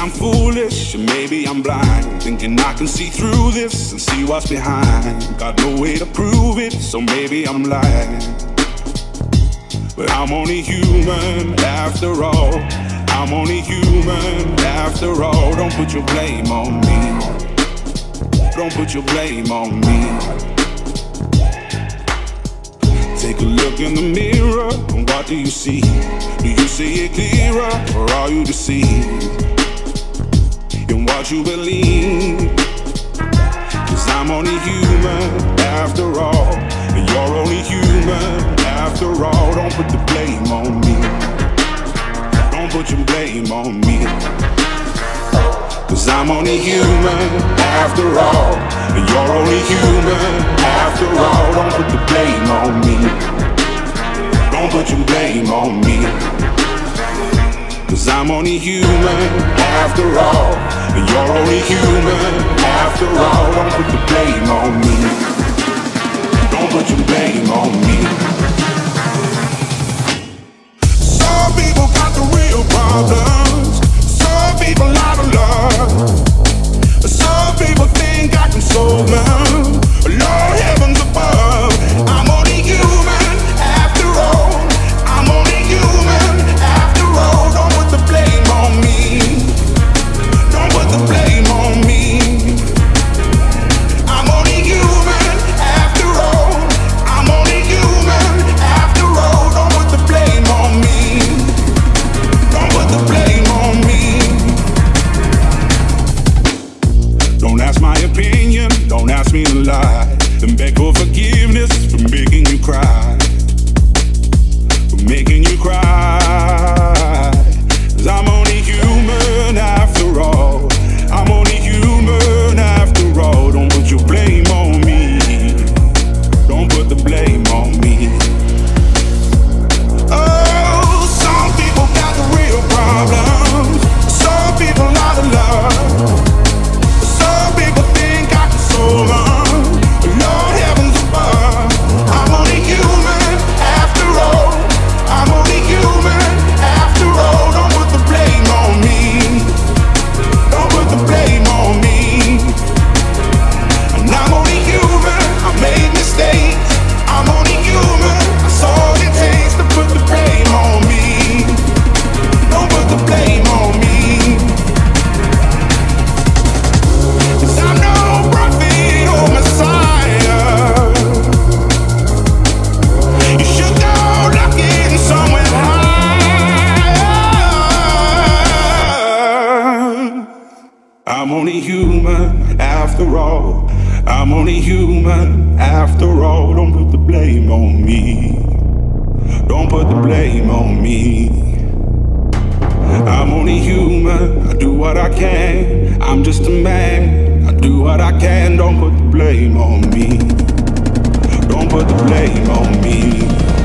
I'm foolish, and maybe I'm blind, thinking I can see through this and see what's behind. Got no way to prove it, so maybe I'm lying. But I'm only human after all. I'm only human after all. Don't put your blame on me. Don't put your blame on me. Take a look in the mirror, and what do you see? Do you see it clearer, or are you deceived in what you believe? 'Cause I'm only human after all, and you're only human after all. Don't put the blame on me. Don't put your blame on me. 'Cause I'm only human after all, and you're only human after all. Don't put the blame on me. Don't put your blame on me. 'Cause I'm only human after all, and you're only human after all. Don't put the blame on me. Don't put your blame on me. Some people got the real problems. Some people out of love. Some people think I can solve them. Lord, heavens above, I'm only human after all. I'm only human after all. Don't put the blame on me. Don't put the blame on me. I'm only human after all. I'm only human after all. Don't put the blame on me. Don't put the blame on me. Don't ask my opinion, don't ask me to lie. And beg for forgiveness for making you cry. For making you cry. 'Cause I'm only human after all. I'm only human after all. Don't put your blame on me. Don't put the blame on me. Oh, some people got the real problems. Some people out of love. Some people think I can solve them. I'm only human after all. I'm only human after all. Don't put the blame on me. Don't put the blame on me. I'm only human. I do what I can. I'm just a man. I do what I can. Don't put the blame on me. Don't put the blame on me.